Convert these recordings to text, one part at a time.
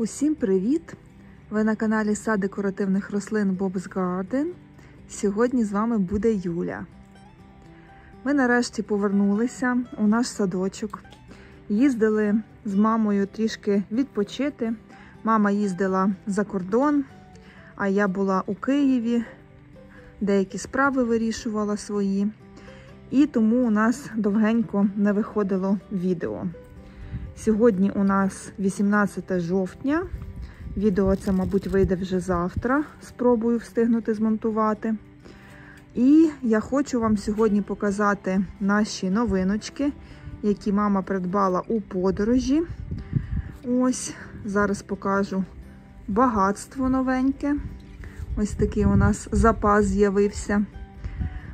Усім привіт! Ви на каналі сад декоративних рослин Bob's Garden. Сьогодні з вами буде Юля. Ми нарешті повернулися у наш садочок. Їздили з мамою трішки відпочити. Мама їздила за кордон, а я була у Києві. Деякі справи вирішувала свої. І тому у нас довгенько не виходило відео. Сьогодні у нас 18 жовтня. Відео це, мабуть, вийде вже завтра. Спробую встигнути змонтувати. І я хочу вам сьогодні показати наші новиночки, які мама придбала у подорожі. Ось, зараз покажу багатство новеньке. Ось такий у нас запас з'явився.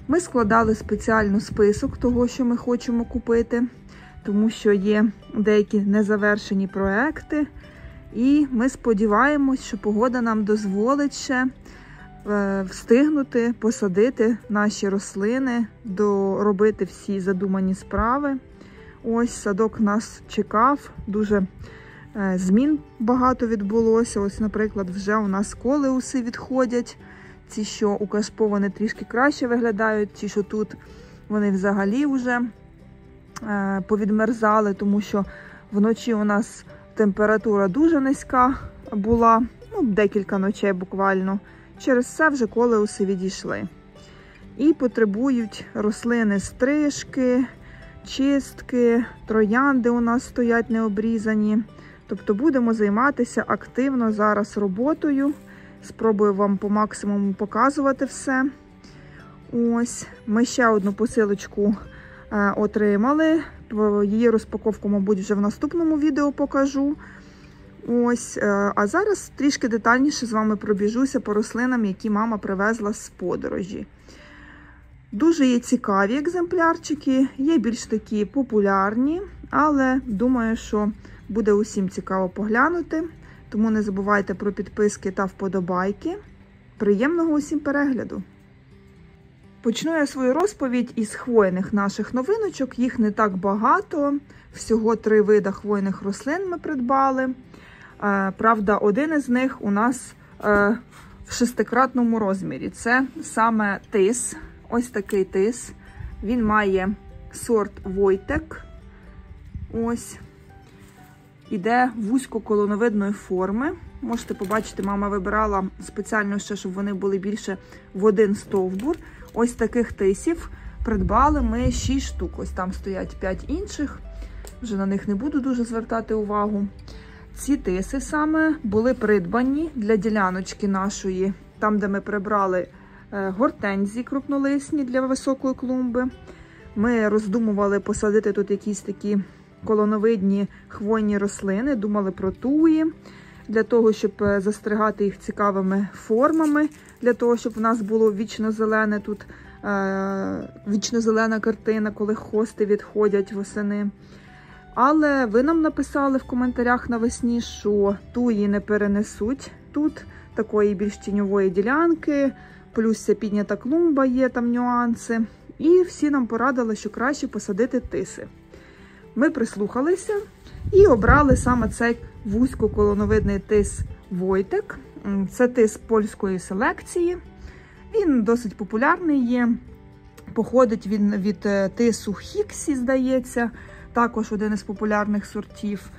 Ми складали спеціально список того, що ми хочемо купити, тому що є деякі незавершені проекти. І ми сподіваємось, що погода нам дозволить ще встигнути посадити наші рослини, доробити всі задумані справи. Ось садок нас чекав, дуже змін багато відбулося. Ось, наприклад, вже у нас колеуси відходять. Ці, що у кашпо, вони трішки краще виглядають, ті, що тут, вони взагалі вже повідмерзали, тому що вночі у нас температура дуже низька була, ну, декілька ночей буквально. Через це вже колеуси відійшли. І потребують рослини стрижки, чистки, троянди у нас стоять необрізані. Тобто будемо займатися активно зараз роботою. Спробую вам по максимуму показувати все. Ось, ми ще одну посилочку отримали. Її розпаковку, мабуть, вже в наступному відео покажу. Ось, а зараз трішки детальніше з вами пробіжуся по рослинам, які мама привезла з подорожі. Дуже є цікаві екземплярчики, є більш такі популярні, але думаю, що буде усім цікаво поглянути. Тому не забувайте про підписки та вподобайки. Приємного усім перегляду! Почну я свою розповідь із хвойних наших новиночок. Їх не так багато. Всього 3 види хвойних рослин ми придбали. Правда, один із них у нас в 6-кратному розмірі. Це саме тис. Ось такий тис. Він має сорт Войтек. Ось. Іде вузько-колоновидної форми. Можете побачити, мама вибирала спеціально ще, щоб вони були більше в один стовбур. Ось таких тисів придбали ми 6 штук. Ось там стоять 5 інших. Вже на них не буду дуже звертати увагу. Ці тиси саме були придбані для діляночки нашої, там, де ми прибрали гортензії крупнолисні для високої клумби. Ми роздумували посадити тут якісь такі колоновидні хвойні рослини, думали про туї, для того, щоб застригати їх цікавими формами, для того, щоб в нас було вічно-зелене тут, вічно-зелена картина, коли хости відходять восени. Але ви нам написали в коментарях навесні, що туї не перенесуть тут, такої більш тіньової ділянки, плюс ця піднята клумба, є там нюанси. І всі нам порадили, що краще посадити тиси. Ми прислухалися і обрали саме цей вузькоколоновидний тис Войтек. Це тис польської селекції. Він досить популярний є. Походить він від тису Хіксі, здається. Також один із популярних сортів.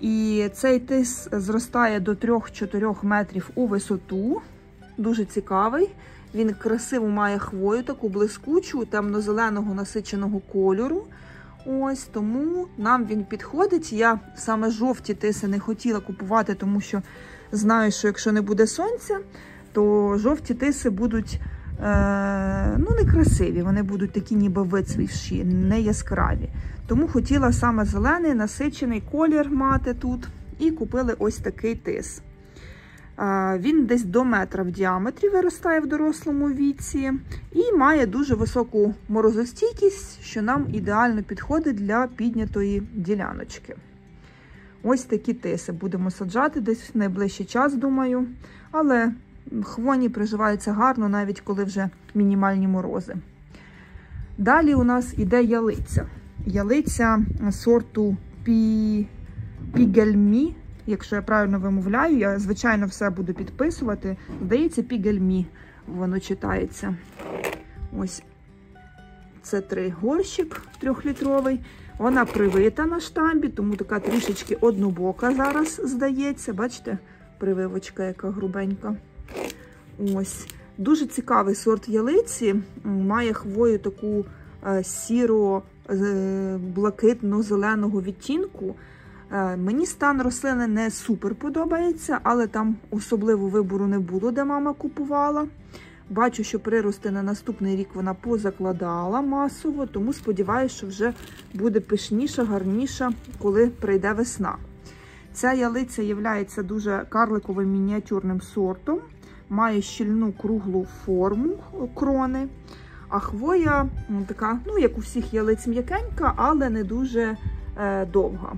І цей тис зростає до 3-4 метрів у висоту. Дуже цікавий. Він красиво має хвою, таку блискучу, темно-зеленого насиченого кольору. Ось, тому нам він підходить. Я саме жовті тиси не хотіла купувати, тому що знаю, що якщо не буде сонця, то жовті тиси будуть некрасиві, вони будуть такі ніби вицвівші, не яскраві. Тому хотіла саме зелений, насичений колір мати тут. І купили ось такий тис. Він десь до метра в діаметрі виростає в дорослому віці і має дуже високу морозостійкість, що нам ідеально підходить для піднятої діляночки. Ось такі тиси будемо саджати десь в найближчий час, думаю. Але хвойні приживаються гарно, навіть коли вже мінімальні морози. Далі у нас іде ялиця. Ялиця сорту пігельмі. якщо я правильно вимовляю, я, звичайно, все буду підписувати. Здається, пігельмі воно читається. Ось це 3 горщик 3-літровий. Вона привита на штамбі, тому така трішечки однобока зараз, здається. Бачите, прививочка яка грубенька. Ось. Дуже цікавий сорт ялиці. Має хвою таку сіро-блакитно-зеленого відтінку. Мені стан рослини не супер подобається, але там особливо вибору не було, де мама купувала. Бачу, що прирости на наступний рік вона позакладала масово, тому сподіваюся, що вже буде пишніша, гарніша, коли прийде весна. Ця ялиця є дуже карликовим мініатюрним сортом, має щільну круглу форму крони, а хвоя така, ну, як у всіх ялиць, м'якенька, але не дуже довга.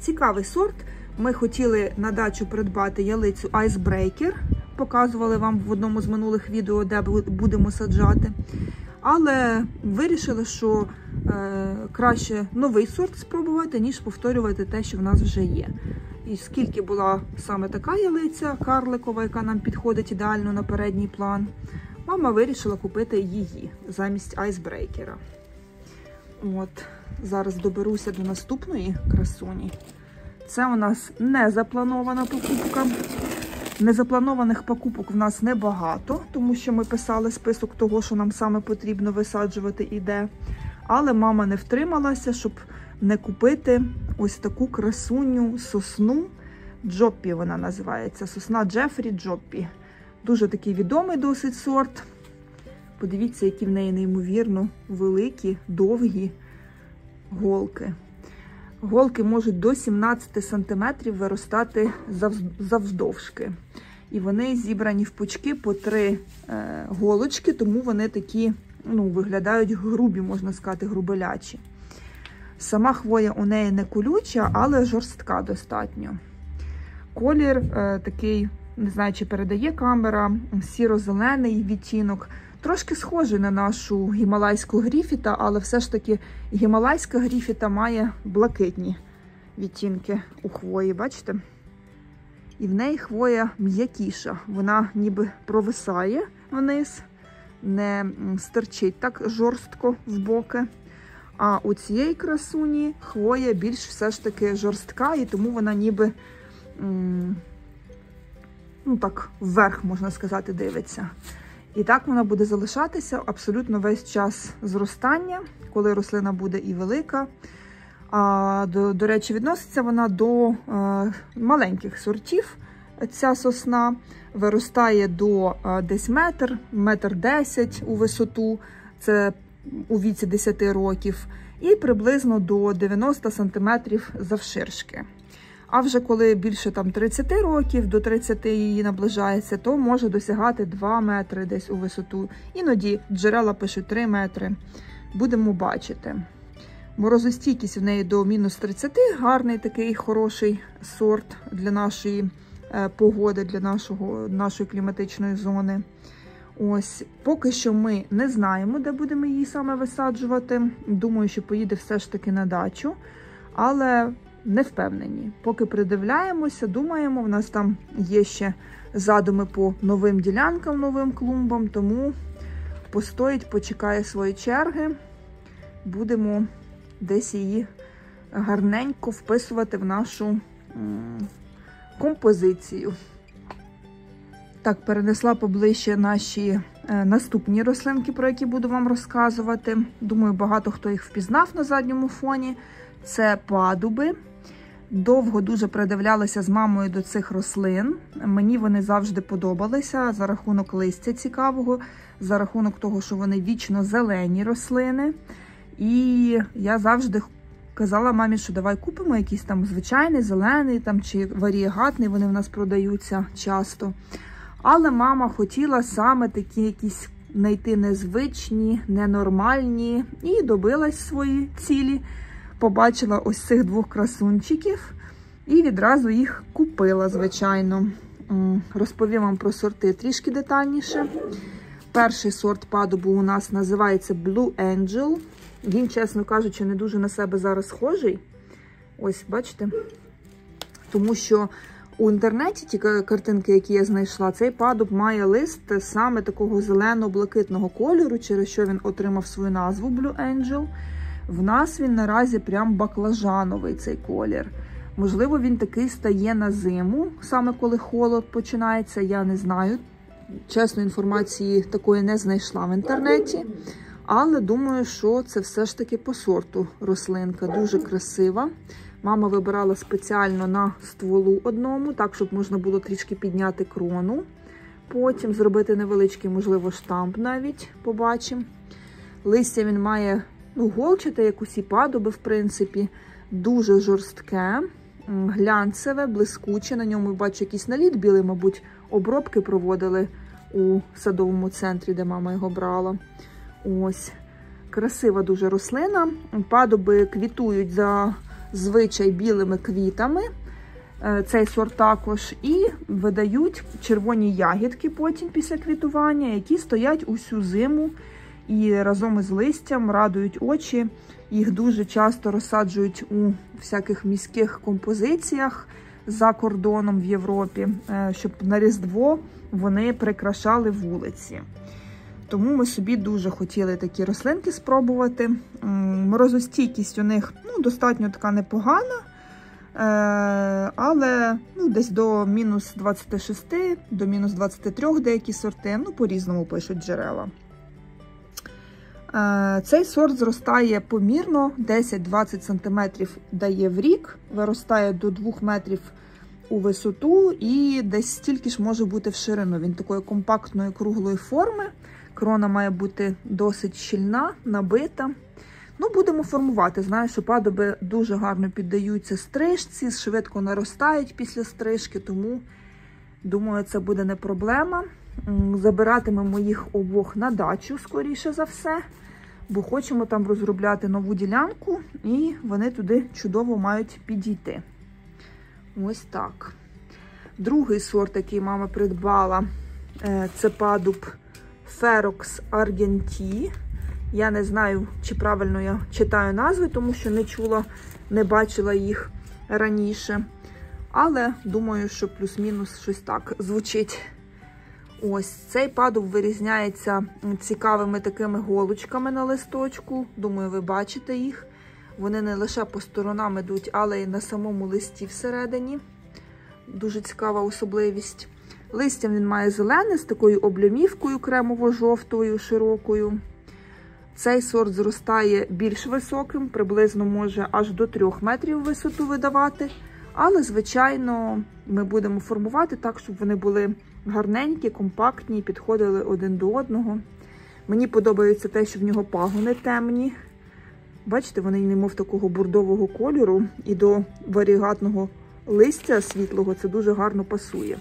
Цікавий сорт. Ми хотіли на дачу придбати ялицю Icebreaker, показували вам в одному з минулих відео, де будемо саджати. Але вирішили, що краще новий сорт спробувати, ніж повторювати те, що в нас вже є. І скільки була саме така ялиця карликова, яка нам підходить ідеально на передній план, мама вирішила купити її замість айсбрейкера. От, зараз доберуся до наступної красуні. Це у нас незапланована покупка. Незапланованих покупок в нас небагато, тому що ми писали список того, що нам саме потрібно висаджувати і де. Але мама не втрималася, щоб не купити ось таку красуню сосну. Джоппі вона називається. Сосна Джефрі Джоппі. Дуже такий відомий досить сорт. Подивіться, які в неї неймовірно великі, довгі голки. Голки можуть до 17 см виростати завдовжки. І вони зібрані в пучки по 3 голочки, тому вони такі, ну, виглядають грубі, можна сказати, грубелячі. Сама хвоя у неї не колюча, але жорстка достатньо. Колір такий, не знаю, чи передає камера, сіро-зелений відтінок. Трошки схожий на нашу гімалайську гріфіта, але все ж таки гімалайська гріфіта має блакитні відтінки у хвої, бачите? І в неї хвоя м'якіша, вона ніби провисає вниз, не стирчить так жорстко в боки. А у цієї красуні хвоя більш все ж таки жорстка, і тому вона ніби, ну так, вверх, можна сказати, дивиться. І так вона буде залишатися абсолютно весь час зростання, коли рослина буде і велика. А, до речі, відноситься вона до маленьких сортів. Ця сосна виростає до десь метр 10 у висоту, це у віці 10 років, і приблизно до 90 см завширшки. А вже коли більше там 30 років, до 30 її наближається, то може досягати 2 метри десь у висоту. Іноді джерела пишуть 3 метри. Будемо бачити. Морозостійкість в неї до мінус 30. Гарний такий хороший сорт для нашої погоди, для нашої кліматичної зони. Ось, поки що ми не знаємо, де будемо її саме висаджувати. Думаю, що поїде все ж таки на дачу. Але не впевнені. Поки придивляємося, думаємо, в нас там є ще задуми по новим ділянкам, новим клумбам, тому постоїть, почекає свої черги. Будемо десь її гарненько вписувати в нашу композицію. Так, перенесла поближче наші наступні рослинки, про які буду вам розказувати. Думаю, багато хто їх впізнав на задньому фоні. Це падуби. Довго дуже придивлялася з мамою до цих рослин. Мені вони завжди подобалися за рахунок листя цікавого, за рахунок того, що вони вічно зелені рослини. І я завжди казала мамі, що давай купимо якийсь там звичайний, зелений там, чи варієгатний, вони в нас продаються часто. Але мама хотіла саме такі якісь знайти незвичні, ненормальні, і добилась свої цілі. Побачила ось цих двох красунчиків і відразу їх купила, звичайно. Розповім вам про сорти трішки детальніше. Перший сорт падубу у нас називається Blue Angel. Він, чесно кажучи, не дуже на себе зараз схожий. Ось, бачите, Тому що у інтернеті, ті картинки, які я знайшла, цей падуб має лист саме такого зелено-блакитного кольору, через що він отримав свою назву Blue Angel. В нас він наразі прям баклажановий цей колір. Можливо, він такий стає на зиму, саме коли холод починається, я не знаю. Чесно, інформації такої не знайшла в інтернеті. Але думаю, що це все ж таки по сорту рослинка. Дуже красива. Мама вибирала спеціально на стволу одному, так, щоб можна було трішки підняти крону. Потім зробити невеличкий, можливо, штамп навіть, побачимо. Листя він має, ну, голчате, як усі падуби, в принципі. Дуже жорстке, глянцеве, блискуче. На ньому, бачу, якийсь наліт білий, мабуть, обробки проводили у садовому центрі, де мама його брала. Ось, красива дуже рослина. Падуби квітують за звичай білими квітами, цей сорт також, і видають червоні ягідки потім після квітування, які стоять усю зиму і разом із листям радують очі. Їх дуже часто розсаджують у всяких міських композиціях за кордоном в Європі, щоб на Різдво вони прикрашали вулиці. Тому ми собі дуже хотіли такі рослинки спробувати. Морозостійкість у них, ну, достатньо така непогана, але, ну, десь до мінус 26, до мінус 23 деякі сорти, ну, по-різному пишуть джерела. Цей сорт зростає помірно, 10-20 см дає в рік, виростає до 2 метрів у висоту і десь стільки ж може бути в ширину. Він такої компактної круглої форми. Крона має бути досить щільна, набита. Ну, будемо формувати. Знаю, що падуби дуже гарно піддаються стрижці, швидко наростають після стрижки, тому, думаю, це буде не проблема. Забиратимемо їх обох на дачу, скоріше за все, бо хочемо там розробляти нову ділянку, і вони туди чудово мають підійти. Ось так. Другий сорт, який мама придбала, це падуб Ferox Argenti. Я не знаю, чи правильно я читаю назви, тому що не чула, не бачила їх раніше. Але думаю, що плюс-мінус щось так звучить. Ось, цей падуб вирізняється цікавими такими голочками на листочку. Думаю, ви бачите їх. Вони не лише по сторонам ідуть, але й на самому листі всередині. Дуже цікава особливість. Листям він має зелене з такою облямівкою кремово-жовтою, широкою. Цей сорт зростає більш високим, приблизно може аж до 3 метрів висоту видавати. Але, звичайно, ми будемо формувати так, щоб вони були гарненькі, компактні, підходили один до одного. Мені подобається те, що в нього пагони темні. Бачите, вони немов такого бурдового кольору, і до варігатного листя світлого це дуже гарно пасує.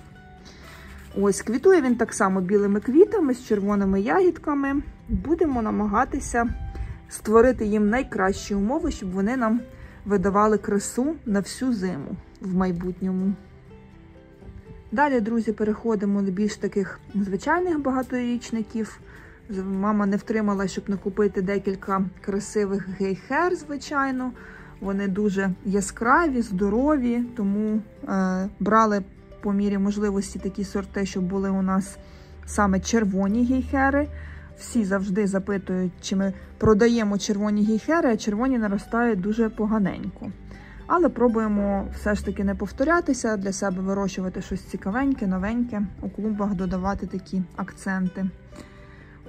Ось, квітує він так само білими квітами, з червоними ягідками. Будемо намагатися створити їм найкращі умови, щоб вони нам видавали красу на всю зиму в майбутньому. Далі, друзі, переходимо до більш таких звичайних багаторічників. Мама не втрималася, щоб накупити декілька красивих гейхер, звичайно. Вони дуже яскраві, здорові, тому брали по мірі можливості такі сорти, щоб були у нас саме червоні гейхери. Всі завжди запитують, чи ми продаємо червоні гейхери, а червоні наростають дуже поганенько. Але пробуємо все ж таки не повторятися, для себе вирощувати щось цікавеньке, новеньке, у клумбах додавати такі акценти.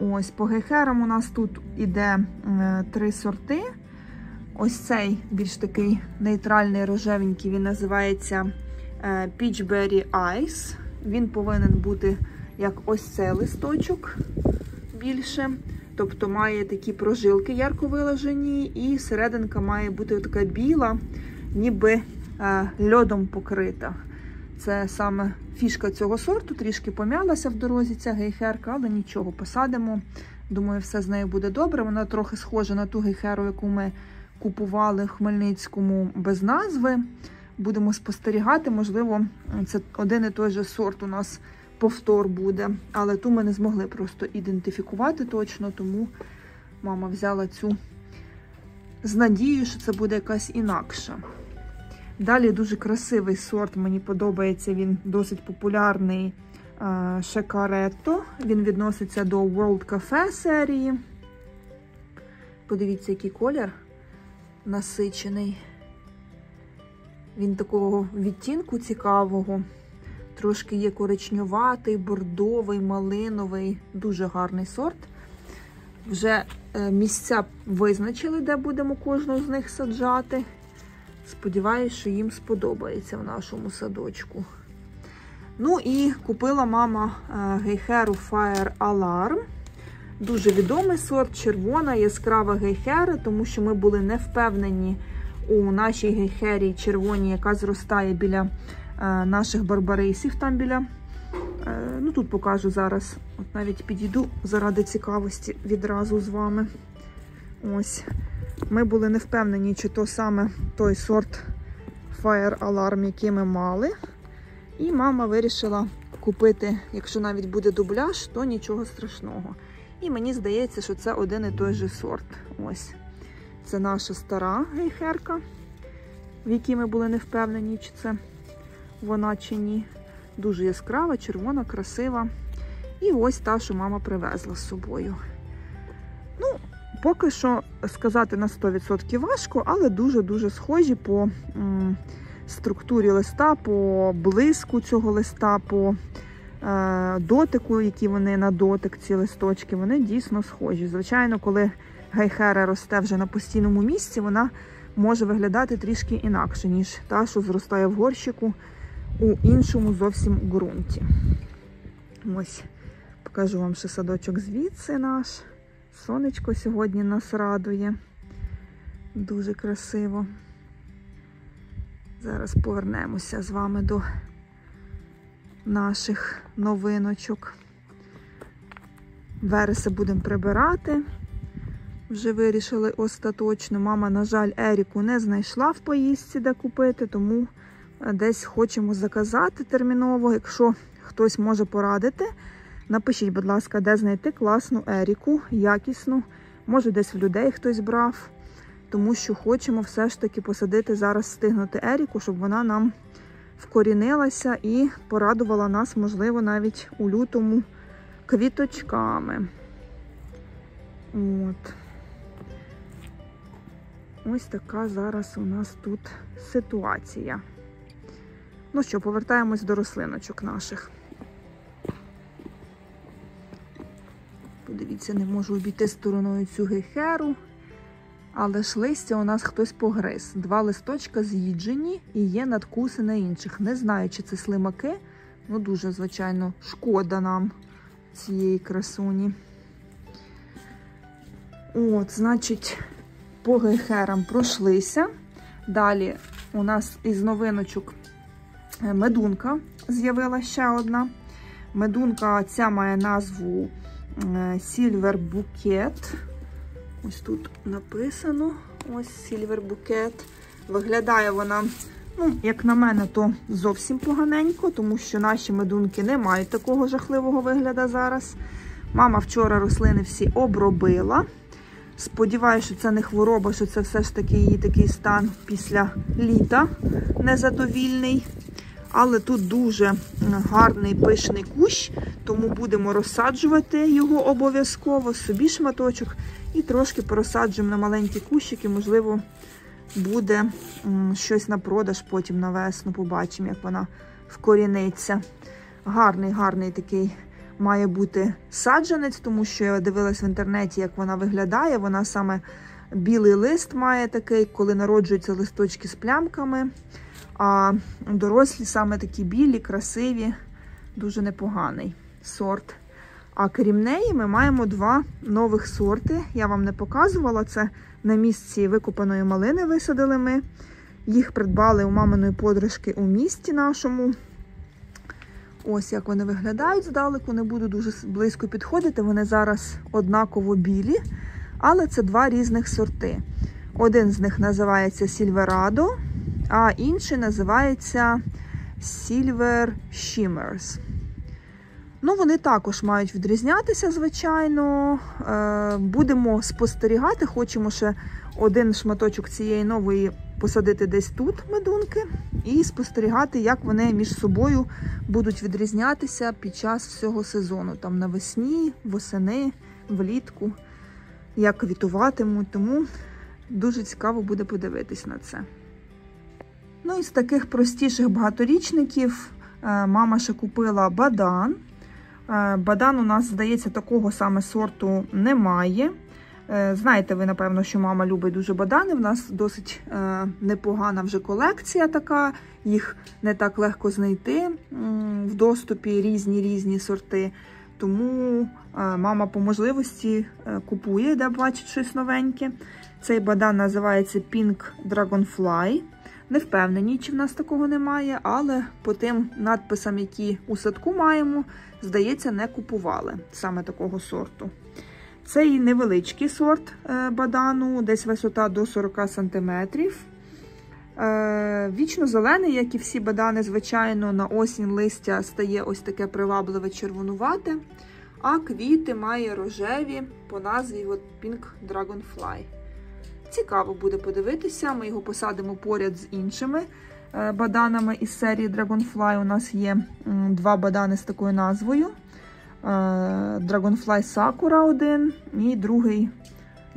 Ось, по гейхерам у нас тут іде три сорти. Ось цей більш такий нейтральний рожевенький, він називається Peach Berry Ice. Він повинен бути як ось цей листочок більше, тобто має такі прожилки ярко вилажені, і серединка має бути така біла, ніби льодом покрита. Це саме фішка цього сорту, трішки пом'ялася в дорозі ця гейхерка, але нічого, посадимо. Думаю, все з нею буде добре. Вона трохи схожа на ту гейхеру, яку ми купували в Хмельницькому без назви. Будемо спостерігати, можливо, це один і той же сорт у нас повтор буде, але ту ми не змогли просто ідентифікувати точно, тому мама взяла цю з надією, що це буде якась інакша. Далі дуже красивий сорт, мені подобається, він досить популярний, Шакаретто. Він відноситься до World Cafe серії. Подивіться, який колір насичений. Він такого відтінку цікавого. Трошки є коричневатий, бордовий, малиновий. Дуже гарний сорт. Вже місця визначили, де будемо кожну з них саджати. Сподіваюсь, що їм сподобається в нашому садочку. Ну і купила мама гейхеру Fire Alarm. Дуже відомий сорт, червона, яскрава гейхера, тому що ми були не впевнені у нашій гейхері червоній, яка зростає біля наших барбарисів, там біля, ну тут покажу зараз, от навіть підійду заради цікавості відразу з вами. Ось, ми були не впевнені, чи то саме той сорт Fire Alarm, який ми мали. І мама вирішила купити, якщо навіть буде дубляж, то нічого страшного. І мені здається, що це один і той же сорт. Ось, це наша стара гейхерка, в якій ми були не впевнені, чи це вона чи ні. Дуже яскрава, червона, красива. І ось та, що мама привезла з собою. Ну, поки що сказати на 100% важко, але дуже-дуже схожі по структурі листа, по блиску цього листа, по дотику, які вони на дотик, ці листочки, вони дійсно схожі. Звичайно, коли гейхера росте вже на постійному місці, вона може виглядати трішки інакше, ніж та, що зростає в горщику у іншому зовсім ґрунті. Ось, покажу вам ще садочок звідси наш. Сонечко сьогодні нас радує. Дуже красиво. Зараз повернемося з вами до наших новиночок. Вереса будемо прибирати. Вже вирішили остаточно. Мама, на жаль, Еріку не знайшла в поїздці, де купити, тому десь хочемо заказати терміново. Якщо хтось може порадити, напишіть, будь ласка, де знайти класну Еріку, якісну. Може, десь в людей хтось брав, тому що хочемо все ж таки посадити зараз, встигнути Еріку, щоб вона нам вкорінилася і порадувала нас, можливо, навіть у лютому квіточками. От. Ось така зараз у нас тут ситуація. Ну що, повертаємось до рослиночок наших. Подивіться, не можу обійти стороною цю гейхеру. Але ж листя у нас хтось погриз. Два листочка з'їджені і є надкуси на інших. Не знаю, чи це слимаки. Ну, дуже, звичайно, шкода нам цієї красуні. От, значить, по гейхерам пройшлися. Далі у нас із новиночок медунка з'явилася ще одна. Медунка ця має назву Сільвер Букет. Ось тут написано, ось Сільвер Букет. Виглядає вона, ну, як на мене, то зовсім поганенько, тому що наші медунки не мають такого жахливого вигляду зараз. Мама вчора рослини всі обробила. Сподіваюсь, що це не хвороба, що це все ж таки її такий стан після літа незадовільний. Але тут дуже гарний пишний кущ, тому будемо розсаджувати його обов'язково, собі шматочок. І трошки порозсаджуємо на маленькі кущики, можливо, буде щось на продаж потім на весну, побачимо, як вона вкоріниться. Гарний такий має бути саджанець, тому що я дивилась в інтернеті, як вона виглядає. Вона саме білий лист має такий, коли народжуються листочки з плямками. А дорослі саме такі білі, красиві, дуже непоганий сорт. А крім неї ми маємо два нових сорти. Я вам не показувала, це на місці викопаної малини висадили ми. Їх придбали у маминої подружки у місті нашому. Ось як вони виглядають здалеку, не буду дуже близько підходити, вони зараз однаково білі, але це два різних сорти. Один з них називається Сільверадо, а інший називається Silver Shimmers. Ну, вони також мають відрізнятися, звичайно. Будемо спостерігати, хочемо ще один шматочок цієї нової посадити десь тут медунки і спостерігати, як вони між собою будуть відрізнятися під час всього сезону. Там навесні, восени, влітку, як квітуватимуть, тому дуже цікаво буде подивитись на це. Ну і з таких простіших багаторічників мама ще купила бадан. Бадан у нас, здається, такого саме сорту немає. Знаєте ви, напевно, що мама любить дуже бадани. В нас досить непогана вже колекція така. Їх не так легко знайти в доступі, різні сорти. Тому мама по можливості купує, де бачить щось новеньке. Цей бадан називається Pink Dragonfly. Не впевнені, чи в нас такого немає, але по тим надписам, які у садку маємо, здається, не купували саме такого сорту. Це і невеличкий сорт бадану, десь висота до 40 см. Вічно-зелений, як і всі бадани, звичайно, на осінь листя стає ось таке привабливе червонувате, а квіти має рожеві по назві Pink Dragonfly. Цікаво буде подивитися, ми його посадимо поряд з іншими баданами із серії Dragonfly. У нас є два бадани з такою назвою. Dragonfly Sakura один і другий,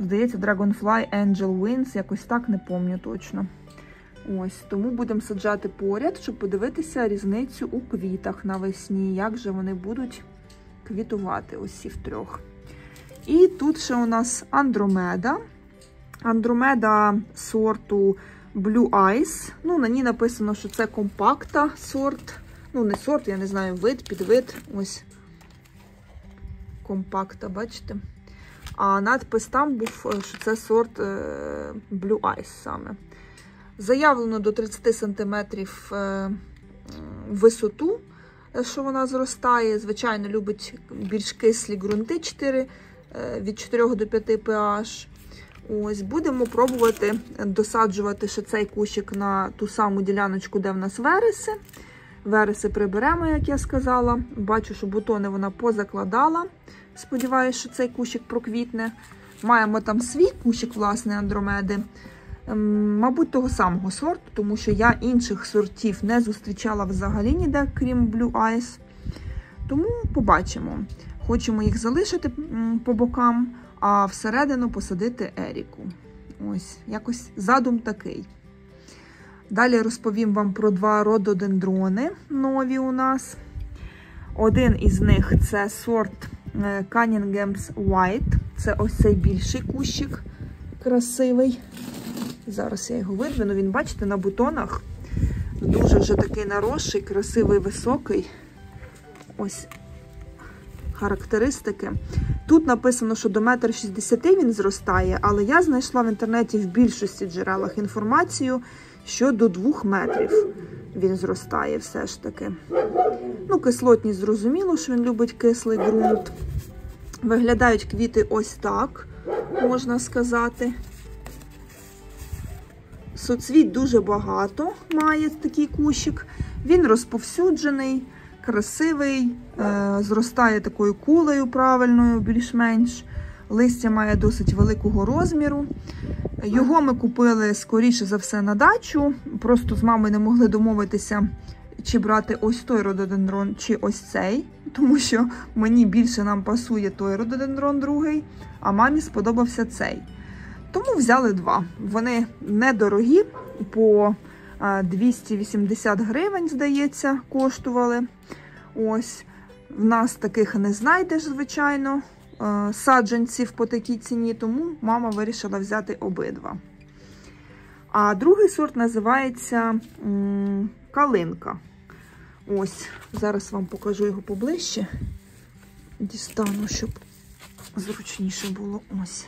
здається, Dragonfly Angel Wings, якось так, не пам'ятаю точно. Ось, тому будемо саджати поряд, щоб подивитися різницю у квітах навесні, як же вони будуть квітувати, ось ці в трьох. І тут ще у нас андромеда. Андромеда сорту Blue Ice. Ну, на ній написано, що це компакта сорт. Ну, не сорт, я не знаю, вид, підвид. Ось компакта, бачите? А надпис там був, що це сорт Blue Ice саме. Заявлено до 30 см висоту, що вона зростає. Звичайно, любить більш кислі ґрунти, від 4 до 5 pH. Ось, будемо пробувати досаджувати ще цей кущик на ту саму діляночку, де в нас вереси. Вереси приберемо, як я сказала. Бачу, що бутони вона позакладала. Сподіваюся, що цей кущик проквітне. Маємо там свій кущик, власне, андромеди. Мабуть, того самого сорту, тому що я інших сортів не зустрічала взагалі ніде, крім Blue Ice. Тому побачимо. Хочемо їх залишити по бокам, а всередину посадити Еріку. Ось, якось задум такий. Далі розповім вам про два рододендрони нові у нас. Один із них – це сорт Cunningham's White. Це ось цей більший кущик, красивий. Зараз я його видвину. Він, бачите, на бутонах. Дуже вже такий наросший, красивий, високий. Ось характеристики. Тут написано, що до 1,60 м він зростає, але я знайшла в інтернеті в більшості джерелах інформацію, що до 2 метрів він зростає все ж таки. Ну, кислотність зрозуміло, що він любить кислий ґрунт. Виглядають квіти ось так, можна сказати. Соцвіт дуже багато має такий кущик. Він розповсюджений, красивий, зростає такою кулею правильною, більш-менш. Листя має досить великого розміру. Його ми купили, скоріше за все, на дачу. Просто з мамою не могли домовитися, чи брати ось той рододендрон, чи ось цей. Тому що мені більше нам пасує той рододендрон другий, а мамі сподобався цей. Тому взяли два. Вони недорогі, по 280 гривень, здається, коштували. Ось, в нас таких не знайдеш, звичайно, саджанців по такій ціні, тому мама вирішила взяти обидва. А другий сорт називається Калинка. Ось, зараз вам покажу його поближче. Дістану, щоб зручніше було. Ось.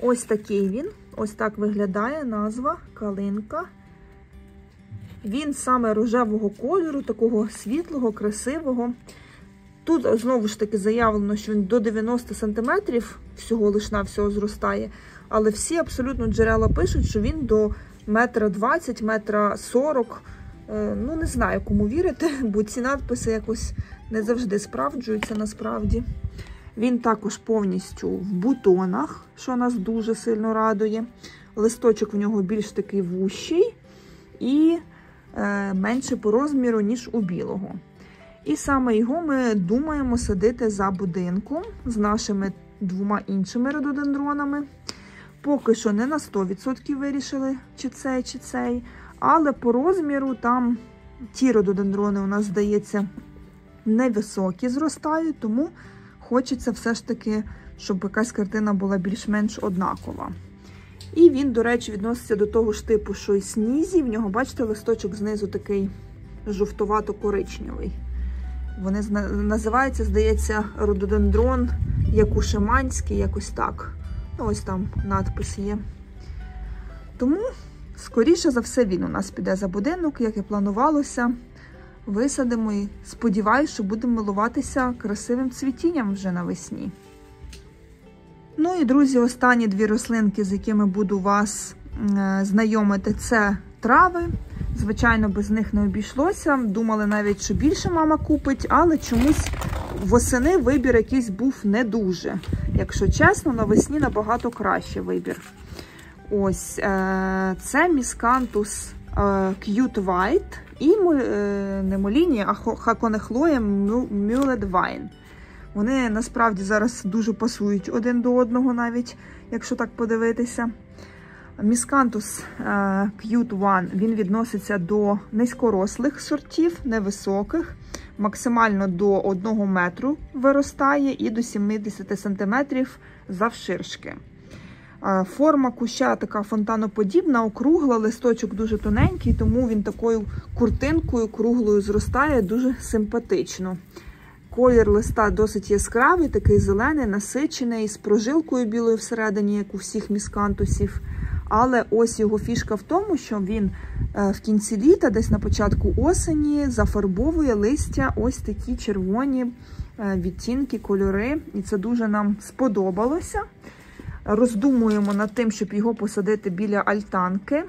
Ось такий він, ось так виглядає назва Калинка. Він саме рожевого кольору, такого світлого, красивого. Тут знову ж таки заявлено, що він до 90 см всього лиш навсього зростає, але всі абсолютно джерела пишуть, що він до 1,20 м, 1,40 м. Ну, не знаю, кому вірити, бо ці надписи якось не завжди справджуються насправді. Він також повністю в бутонах, що нас дуже сильно радує. Листочок в нього більш такий вущий і менше по розміру, ніж у білого. І саме його ми думаємо садити за будинком з нашими двома іншими рододендронами. Поки що не на 100% вирішили, чи цей, але по розміру там ті рододендрони у нас, здається, невисокі зростають, тому хочеться все ж таки, щоб якась картина була більш-менш однакова. І він, до речі, відноситься до того ж типу, що й снізі. В нього, бачите, листочок знизу такий жовтувато-коричневий. Вони називаються, здається, рододендрон Якушиманський, якось так. Ну, ось там надпис є. Тому, скоріше за все, він у нас піде за будинок, як і планувалося. Висадимо і сподіваюся, що будемо милуватися красивим цвітінням вже навесні. Ну і, друзі, останні дві рослинки, з якими буду вас знайомити, це трави. Звичайно, без них не обійшлося. Думали навіть, що більше мама купить, але чомусь восени вибір якийсь був не дуже. Якщо чесно, навесні набагато краще вибір. Ось, це Miscanthus Cute One і не Моліні, а Hakonechloa Mulled Wine. Вони насправді зараз дуже пасують один до одного навіть, якщо так подивитися. Miscanthus Cute One, він відноситься до низькорослих сортів, невисоких, максимально до 1 метру виростає і до 70 см завширшки. Форма куща така фонтаноподібна, округла, листочок дуже тоненький, тому він такою куртинкою круглою зростає дуже симпатично. Колір листа досить яскравий, такий зелений, насичений, з прожилкою білою всередині, як у всіх міскантусів. Але ось його фішка в тому, що він в кінці літа, десь на початку осені, зафарбовує листя ось такі червоні відтінки, кольори. І це дуже нам сподобалося. Роздумуємо над тим, щоб його посадити біля альтанки,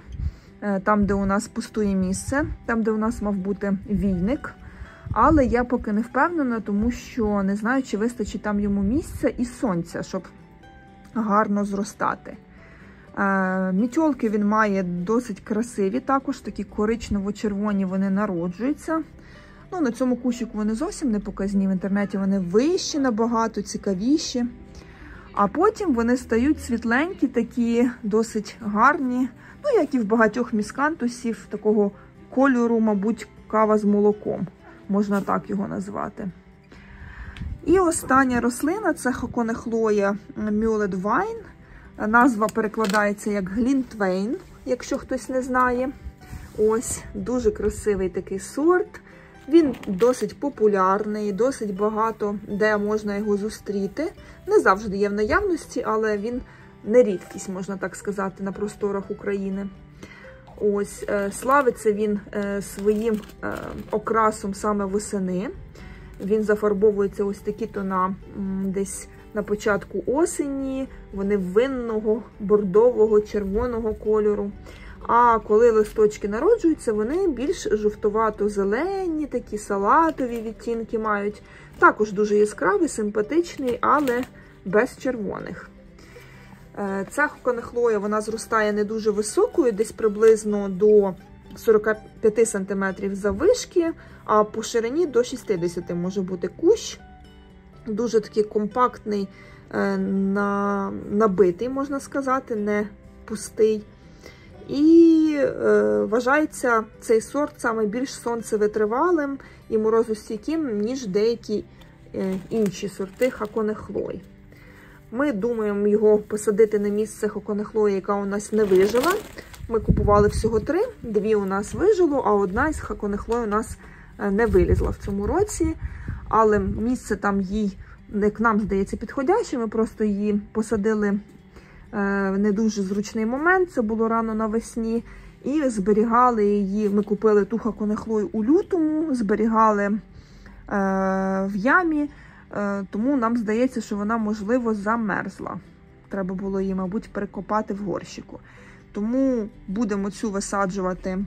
там, де у нас пустує місце, там, де у нас мав бути війник. Але я поки не впевнена, тому що не знаю, чи вистачить там йому місця і сонця, щоб гарно зростати. Мітьолки він має досить красиві, також такі коричнево-червоні вони народжуються. Ну, на цьому кущику вони зовсім не показні, в інтернеті вони вищі набагато, цікавіші. А потім вони стають світленькі, такі досить гарні, ну, як і в багатьох міскантусів, такого кольору, мабуть, кава з молоком. Можна так його назвати. І остання рослина – це Hakonechloa Mulled Wine. Назва перекладається як глінтвейн, якщо хтось не знає. Ось, дуже красивий такий сорт. Він досить популярний, досить багато де можна його зустріти. Не завжди є в наявності, але він не рідкість, можна так сказати, на просторах України. Ось, славиться він своїм окрасом саме восени. Він зафарбовується ось такі тона десь на початку осені, вони винного, бордового, червоного кольору. А коли листочки народжуються, вони більш жовтувато-зелені, такі салатові відтінки мають. Також дуже яскравий, симпатичний, але без червоних. Ця Hakonechloa, вона зростає не дуже високою, десь приблизно до 45 см заввишки, а по ширині до 60 може бути кущ. Дуже такий компактний, набитий, можна сказати, не пустий. І вважається цей сорт саме більш сонцевитривалим і морозостійким, ніж деякі інші сорти Hakonechloa. Ми думаємо його посадити на місце Hakonechloa, яка у нас не вижила. Ми купували всього 3, 2 у нас вижило, а одна із Hakonechloa у нас не вилізла в цьому році. Але місце там їй, як нам здається, підходяще. Ми просто її посадили в не дуже зручний момент, це було рано навесні. І зберігали її, ми купили ту Hakonechloa у лютому, зберігали в ямі. Тому нам здається, що вона, можливо, замерзла. Треба було її, мабуть, перекопати в горщику. Тому будемо цю висаджувати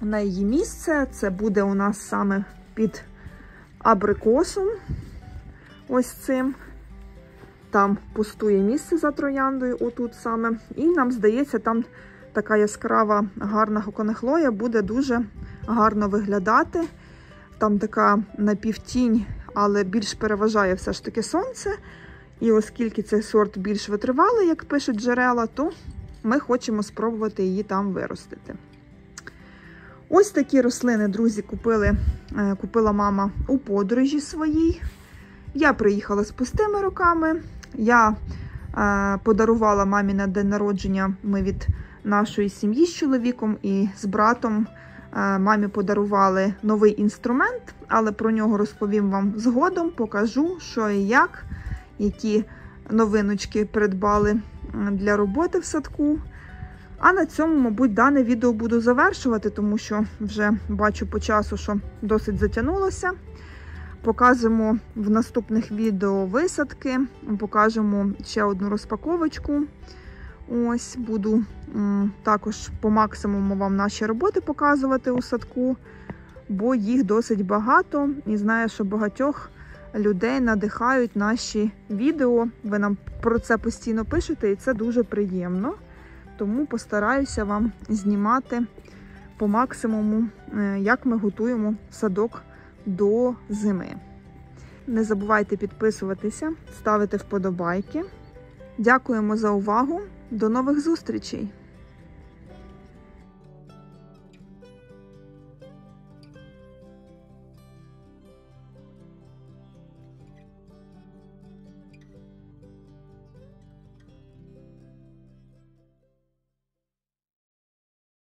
на її місце. Це буде у нас саме під абрикосом. Ось цим. Там пустує місце за трояндою, отут саме. І нам здається, там така яскрава, гарна хоконехлоя буде дуже гарно виглядати. Там така напівтінь, але більш переважає все ж таки сонце. І оскільки цей сорт більш витривалий, як пишуть джерела, то ми хочемо спробувати її там виростити. Ось такі рослини, друзі, купила мама у подорожі своїй. Я приїхала з пустими руками. Я подарувала мамі на день народження, ми від нашої сім'ї з чоловіком і з братом мамі подарували новий інструмент, але про нього розповім вам згодом, покажу, що і як, які новиночки придбали для роботи в садку. А на цьому, мабуть, дане відео буду завершувати, тому що вже бачу по часу, що досить затягнулося. Показуємо в наступних відео висадки, покажемо ще одну розпаковочку. Ось, буду також по максимуму вам наші роботи показувати у садку, бо їх досить багато. І знаю, що багатьох людей надихають наші відео. Ви нам про це постійно пишете, і це дуже приємно. Тому постараюся вам знімати по максимуму, як ми готуємо садок до зими. Не забувайте підписуватися, ставити вподобайки. Дякуємо за увагу. До нових зустрічей!